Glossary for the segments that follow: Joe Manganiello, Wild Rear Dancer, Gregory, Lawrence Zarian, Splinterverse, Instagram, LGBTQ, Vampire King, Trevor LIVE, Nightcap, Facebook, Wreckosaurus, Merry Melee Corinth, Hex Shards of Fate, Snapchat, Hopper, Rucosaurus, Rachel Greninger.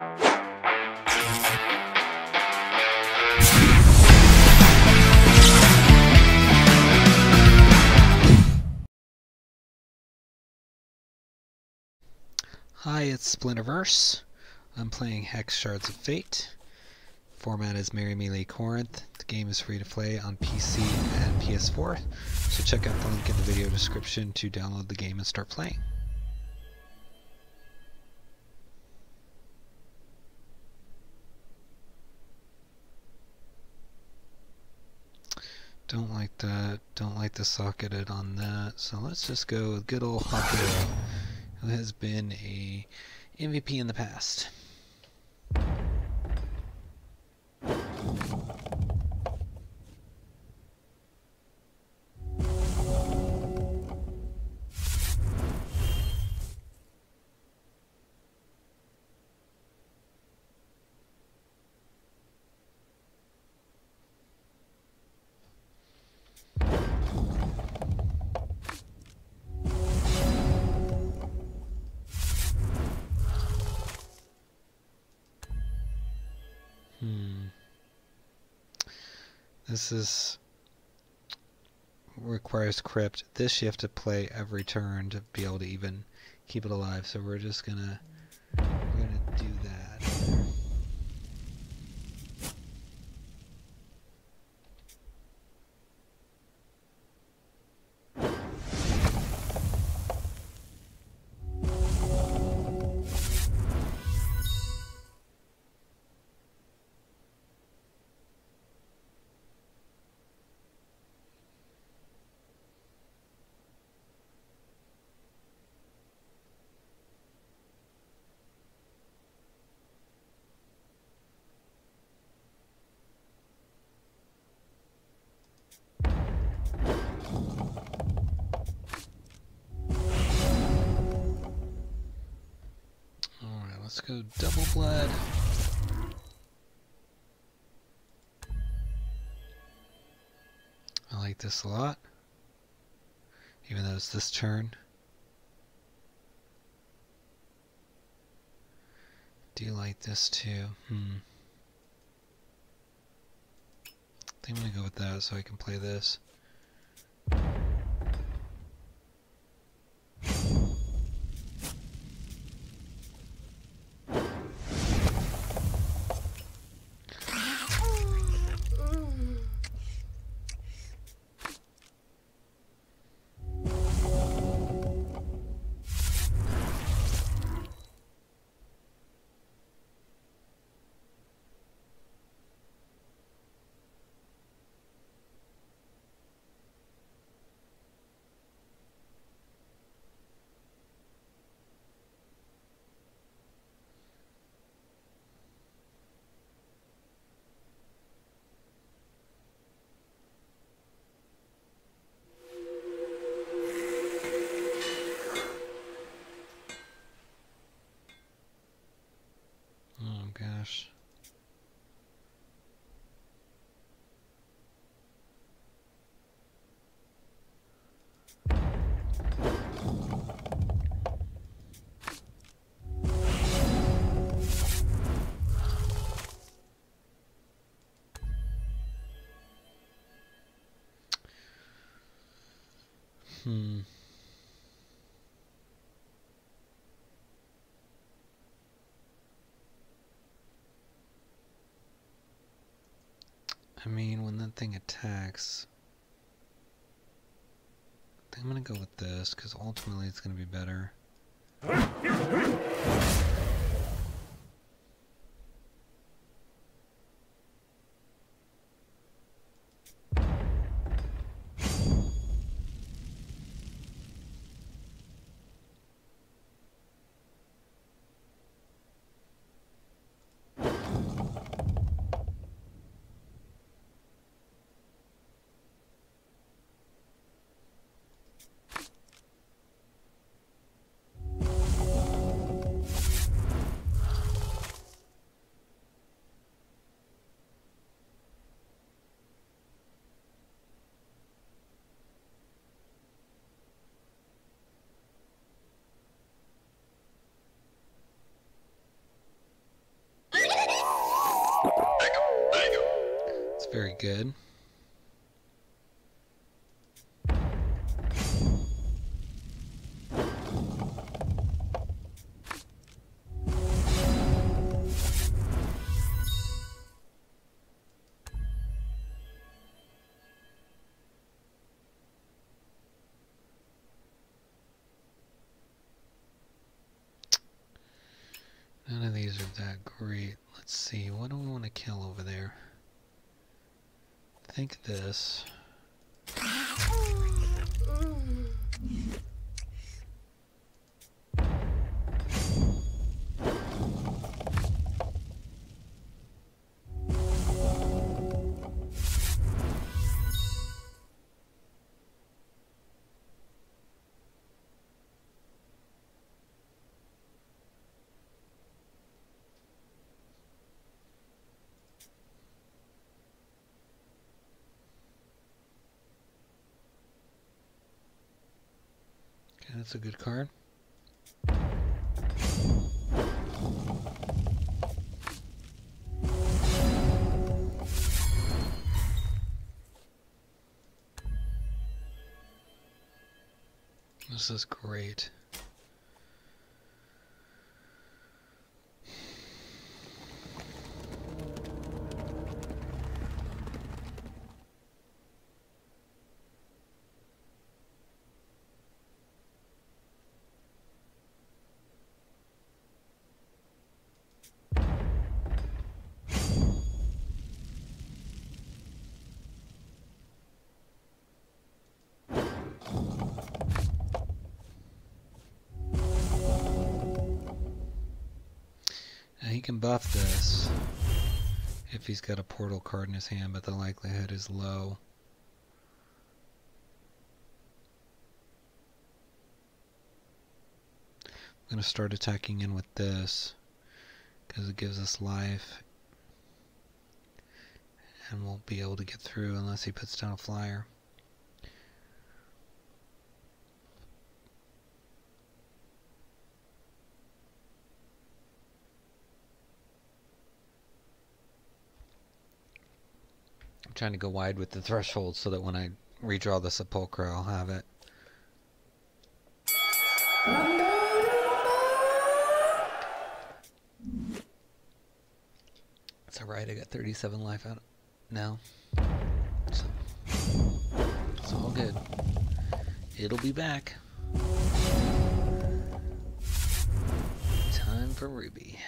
Hi, it's Splinterverse. I'm playing Hex Shards of Fate. Format is Merry Melee Corinth. The game is free to play on PC and PS4, so check out the link in the video description to download the game and start playing. Don't like the socketed on that, so let's just go with good old Hopper, who has been a MVP in the past. This requires crypt. This you have to play every turn to be able to even keep it alive. So we're just gonna do that. Let's go double blood. I like this a lot, even though it's this turn. Do you like this too? I think I'm gonna go with that so I can play this. I mean, when that thing attacks, I think I'm gonna go with this, because ultimately it's gonna be better. very good. None of these are that great. Let's see, what do we want to kill over there? I think this. That's a good card. This is great. He can buff this if he's got a portal card in his hand, but the likelihood is low. I'm going to start attacking in with this because it gives us life and won't be able to get through unless he puts down a flyer. Trying to go wide with the threshold so that when I redraw the sepulchre, I'll have it. It's alright, I got 37 life out now. So, it's all good. It'll be back. Time for Ruby.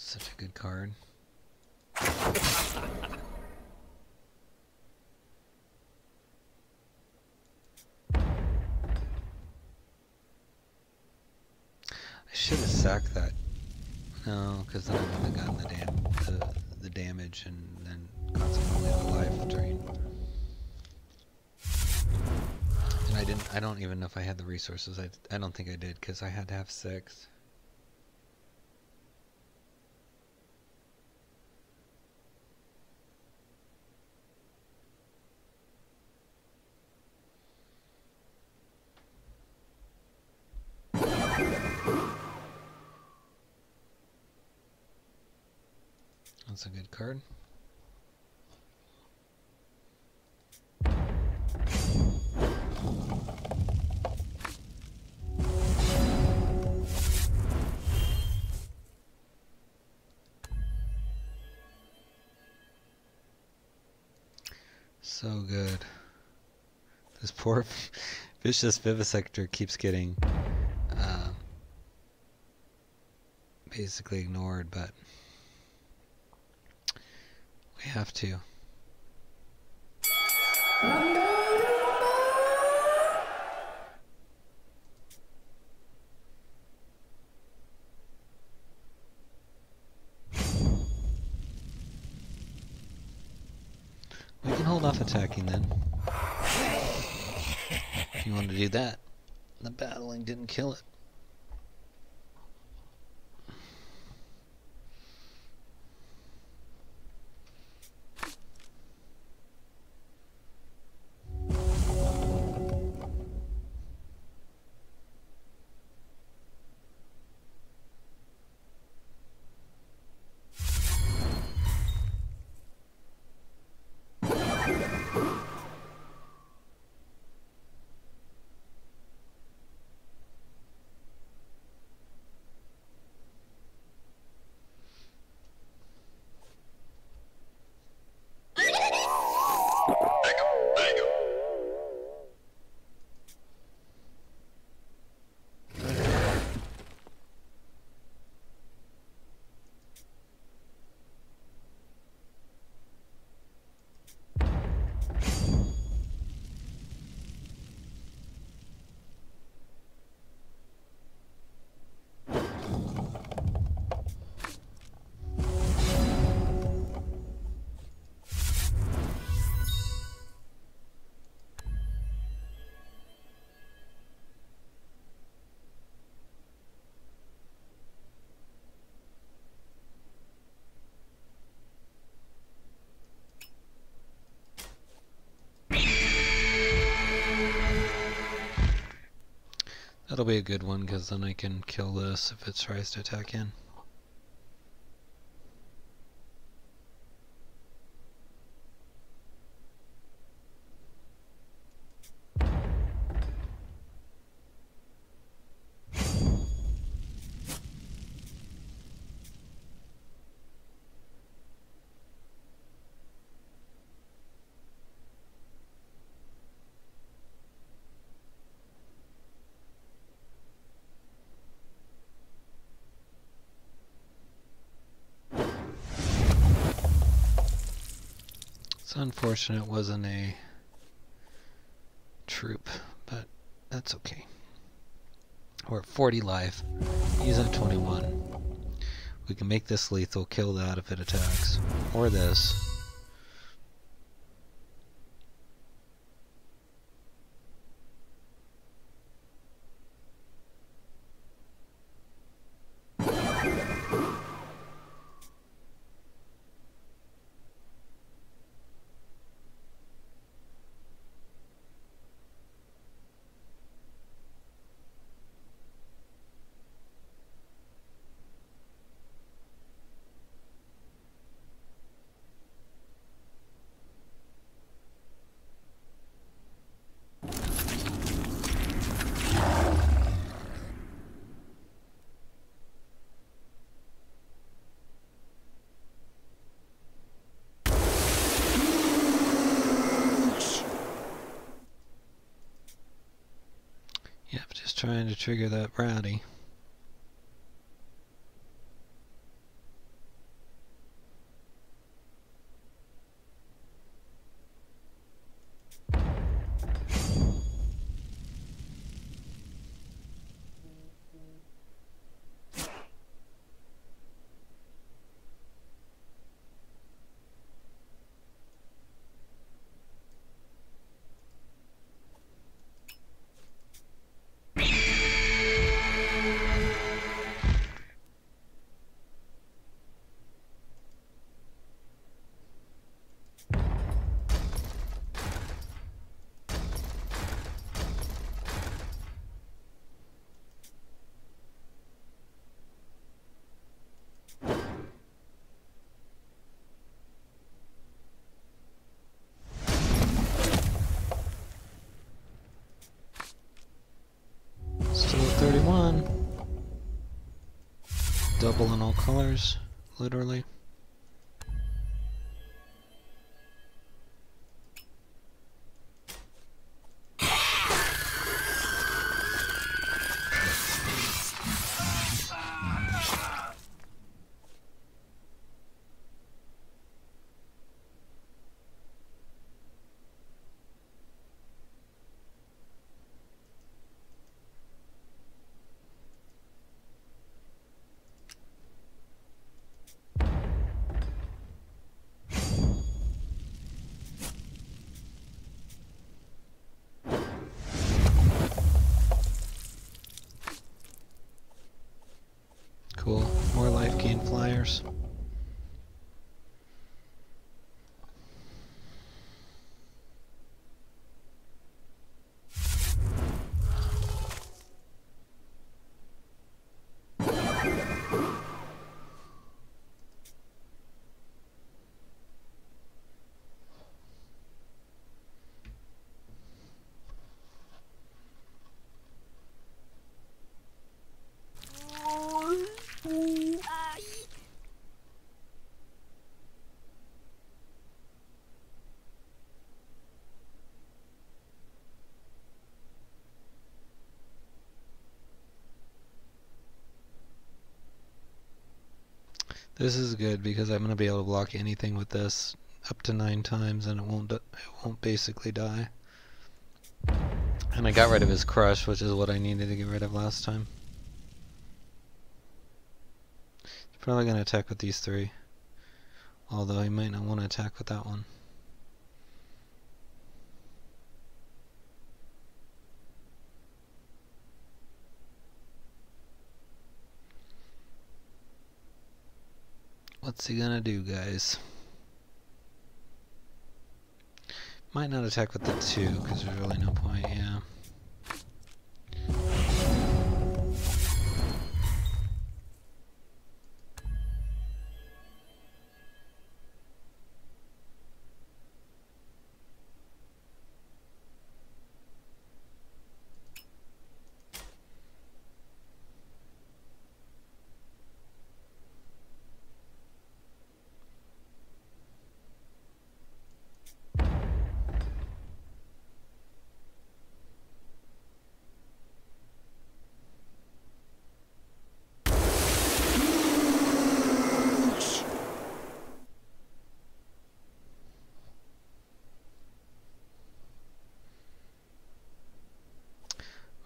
Such a good card. I should have sacked that. No, because then I would have gotten the damage and then consequently the life drain. And I didn't. I don't even know if I had the resources. I don't think I did because I had to have 6. That's a good card. So good. This poor vicious vivisector keeps getting basically ignored, but we have to. We can hold off attacking then. If you want to do that. The battling didn't kill it. That'll be a good one, because then I can kill this if it tries to attack in. Unfortunate it wasn't a troop, but that's okay. We're at 40 life. He's at 21. We can make this lethal, kill that if it attacks. Or this. Trying to trigger that rowdy. Double in all colors, literally. More life gain flyers. This is good because I'm going to be able to block anything with this up to 9 times and it won't basically die. And I got rid of his crush, which is what I needed to get rid of last time. He's probably going to attack with these 3. Although he might not want to attack with that one. What's he gonna do, guys? Might not attack with the 2, because there's really no point, yeah.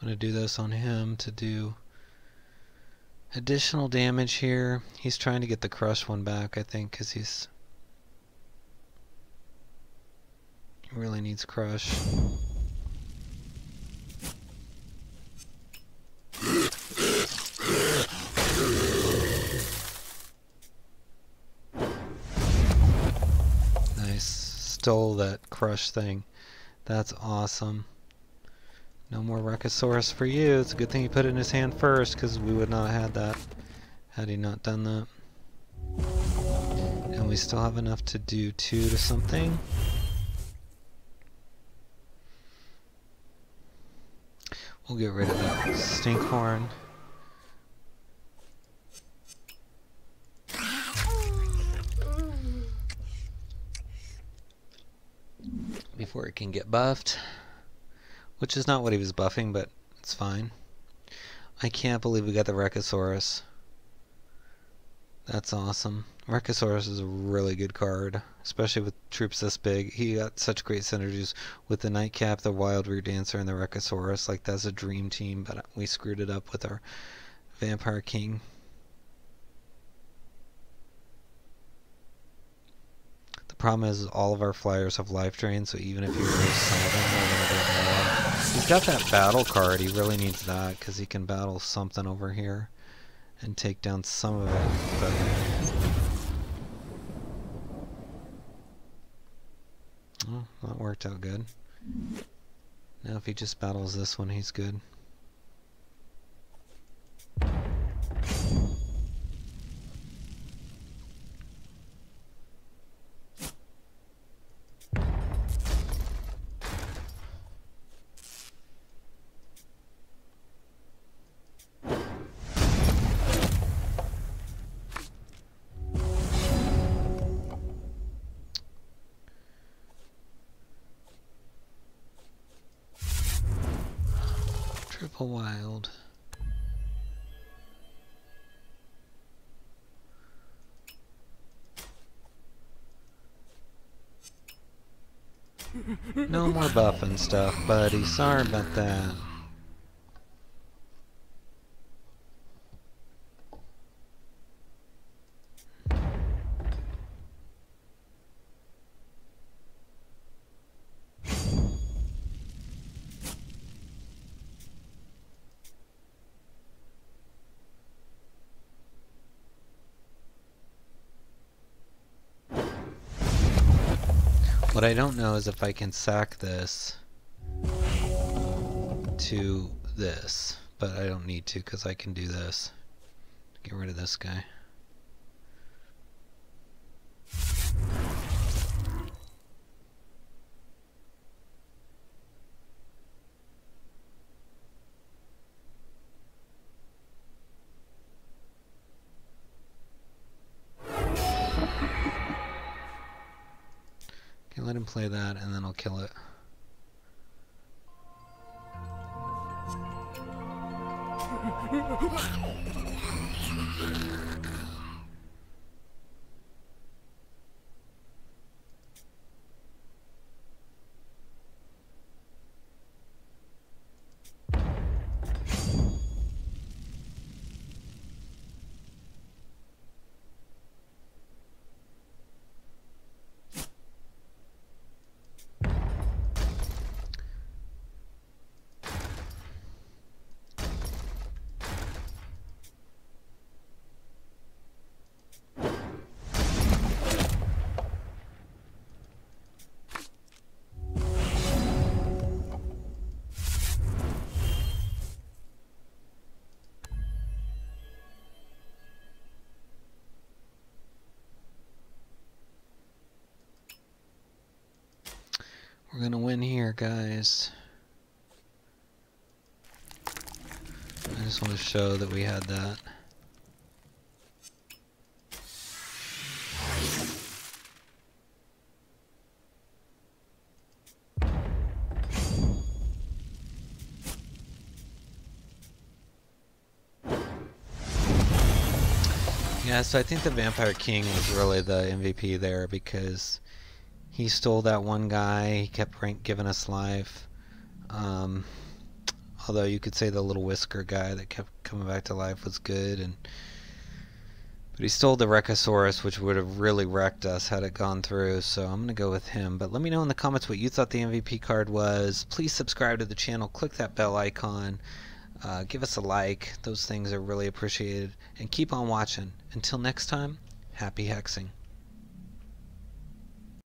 I'm going to do this on him to do additional damage here. He's trying to get the crush one back, I think, because he really needs crush. Nice. Stole that crush thing. That's awesome. No more Rucosaurus for you. It's a good thing he put it in his hand first, because we would not have had that had he not done that. And we still have enough to do 2 to something. We'll get rid of that stinkhorn. Before it can get buffed. Which is not what he was buffing, but it's fine. I can't believe we got the Wreckosaurus. That's awesome. Wreckosaurus is a really good card, especially with troops this big. He got such great synergies with the Nightcap, the Wild Rear Dancer, and the Wreckosaurus. Like, that's a dream team, but we screwed it up with our Vampire King. The problem is all of our flyers have life drain, so even if you lose some of them, they're going to get more. He's got that battle card, he really needs that, because he can battle something over here and take down some of it. But oh, that worked out good. Now if he just battles this one, he's good. Wild. No more buffing stuff, buddy. Sorry about that. What I don't know is if I can sack this to this, but I don't need to because I can do this. Get rid of this guy. Let him play that, and then I'll kill it. We're gonna win here, guys. I just want to show that we had that. Yeah, so I think the Vampire King was really the MVP there, because he stole that one guy, he kept giving us life. Although you could say the little whisker guy that kept coming back to life was good, and but he stole the Wreckosaurus, which would have really wrecked us had it gone through, so I'm going to go with him. But let me know in the comments what you thought the MVP card was. Please subscribe to the channel, click that bell icon, give us a like. Those things are really appreciated. And keep on watching. Until next time, happy hexing.